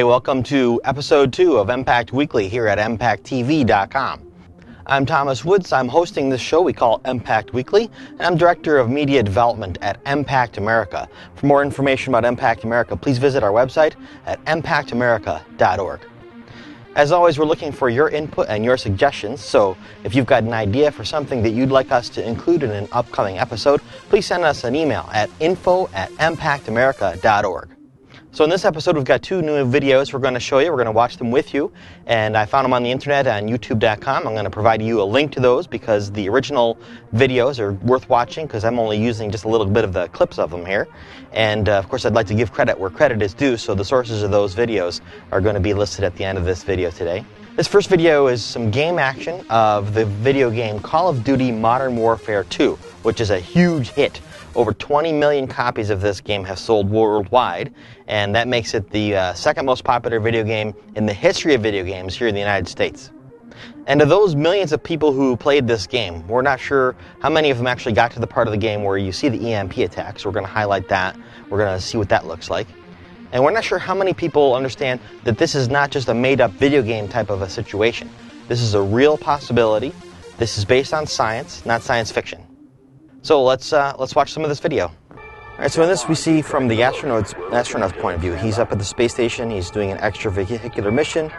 Hey, welcome to episode 2 of EMPact Weekly here at EMPactTV.com. I'm Thomas Woods. I'm hosting this show we call EMPact Weekly, and I'm Director of Media Development at EMPact America. For more information about EMPact America, please visit our website at EMPactamerica.org. As always, we're looking for your input and your suggestions, so if you've got an idea for something that you'd like us to include in an upcoming episode, please send us an email at info@EMPactamerica.org. So in this episode, we've got 2 new videos we're going to show you. We're going to watch them with you, and I found them on the internet on YouTube.com. I'm going to provide you a link to those because the original videos are worth watching because I'm only using just a little bit of the clips of them here. And of course, I'd like to give credit where credit is due, so the sources of those videos are going to be listed at the end of this video today. This first video is some game action of the video game Call of Duty: Modern Warfare 2, which is a huge hit. Over 20 million copies of this game have sold worldwide, and that makes it the second most popular video game in the history of video games here in the United States. And of those millions of people who played this game, we're not sure how many of them actually got to the part of the game where you see the EMP attacks. We're going to highlight that. We're going to see what that looks like. And we're not sure how many people understand that this is not just a made-up video game type of a situation. This is a real possibility. This is based on science, not science fiction. So let's watch some of this video. All right, so in this we see from the astronaut's point of view. He's up at the space station. He's doing an extravehicular mission.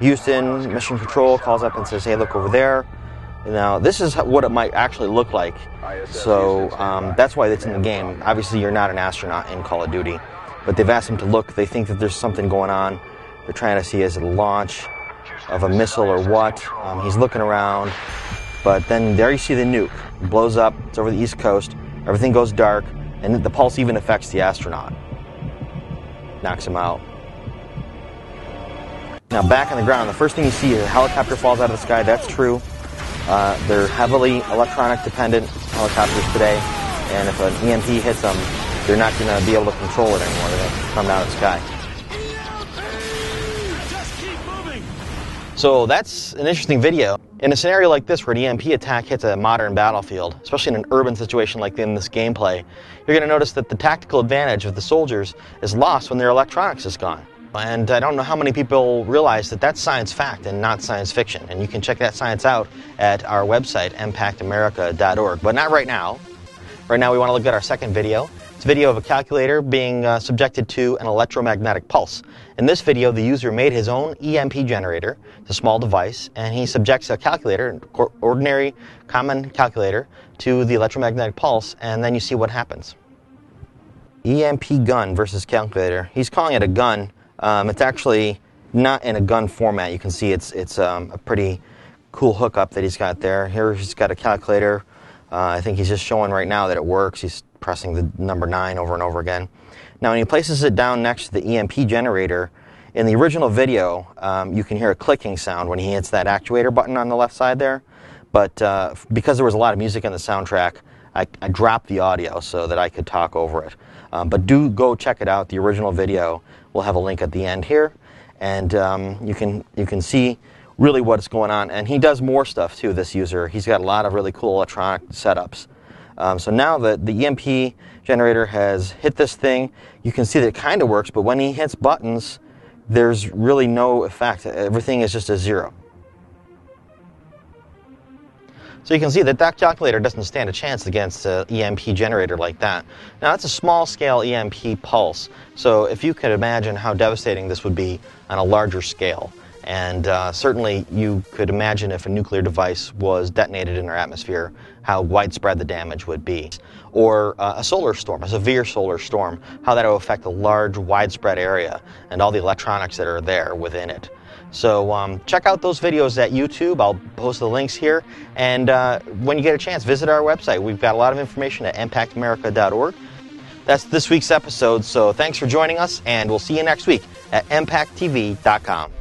Houston, Mission Control calls up and says, hey, look over there. Now, this is what it might actually look like. So that's why it's in the game. Obviously, you're not an astronaut in Call of Duty, but they've asked him to look. They think that there's something going on. They're trying to see, is it a launch of a missile or what? He's looking around. But then there you see the nuke. It blows up. It's over the East Coast. Everything goes dark. And the pulse even affects the astronaut. Knocks him out. Now back on the ground, the first thing you see is a helicopter falls out of the sky. That's true. They're heavily electronic-dependent helicopters today. And if an EMP hits them, they're not going to be able to control it anymore. They're going to come out of the sky. So that's an interesting video. In a scenario like this where an EMP attack hits a modern battlefield, especially in an urban situation like in this gameplay, you're going to notice that the tactical advantage of the soldiers is lost when their electronics is gone. And I don't know how many people realize that that's science fact and not science fiction. And you can check that science out at our website, EMPactAmerica.org. But not right now. Right now we want to look at our second video. It's a video of a calculator being subjected to an electromagnetic pulse. In this video, the user made his own EMP generator. It's a small device, and he subjects a calculator, an ordinary common calculator, to the electromagnetic pulse, and then you see what happens. EMP gun versus calculator. He's calling it a gun. It's actually not in a gun format. You can see it's a pretty cool hookup that he's got there. Here he's got a calculator. I think he's just showing right now that it works. He's pressing the number 9 over and over again. Now when he places it down next to the EMP generator, in the original video you can hear a clicking sound when he hits that actuator button on the left side there, but because there was a lot of music in the soundtrack, I dropped the audio so that I could talk over it. But do go check it out, the original video. We'll have a link at the end here, and you can see really what's going on. And he does more stuff too, this user. He's got a lot of really cool electronic setups. So now that the EMP generator has hit this thing, you can see that it kind of works, but when he hits buttons, there's really no effect. Everything is just a zero. So you can see that that calculator doesn't stand a chance against an EMP generator like that. Now that's a small-scale EMP pulse, so if you could imagine how devastating this would be on a larger scale. And certainly you could imagine if a nuclear device was detonated in our atmosphere, how widespread the damage would be. Or a solar storm, a severe solar storm, how that will affect a large, widespread area and all the electronics that are there within it. So check out those videos at YouTube. I'll post the links here. And when you get a chance, visit our website. We've got a lot of information at EMPactAmerica.org. That's this week's episode, so thanks for joining us, and we'll see you next week at EMPactTV.com.